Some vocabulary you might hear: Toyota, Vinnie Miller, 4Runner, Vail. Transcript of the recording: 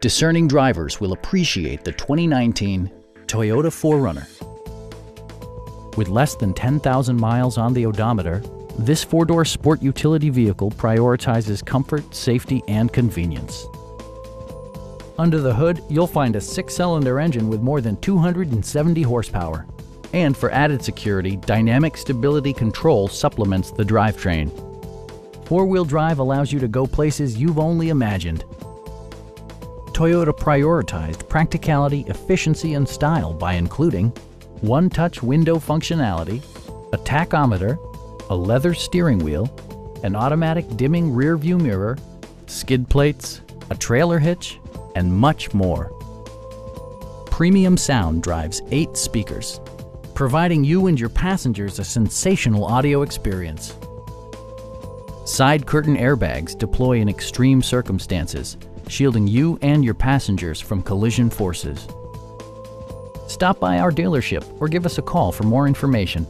Discerning drivers will appreciate the 2019 Toyota 4Runner. With less than 10,000 miles on the odometer, this four-door sport utility vehicle prioritizes comfort, safety, and convenience. Under the hood, you'll find a six-cylinder engine with more than 270 horsepower. And for added security, dynamic stability control supplements the drivetrain. Four-wheel drive allows you to go places you've only imagined. Toyota prioritized practicality, efficiency, and style by including one-touch window functionality, a tachometer, a leather steering wheel, an automatic dimming rear-view mirror, skid plates, a trailer hitch, and much more. Premium sound drives 8 speakers, providing you and your passengers a sensational audio experience. Side curtain airbags deploy in extreme circumstances, shielding you and your passengers from collision forces. Stop by our dealership or give us a call for more information.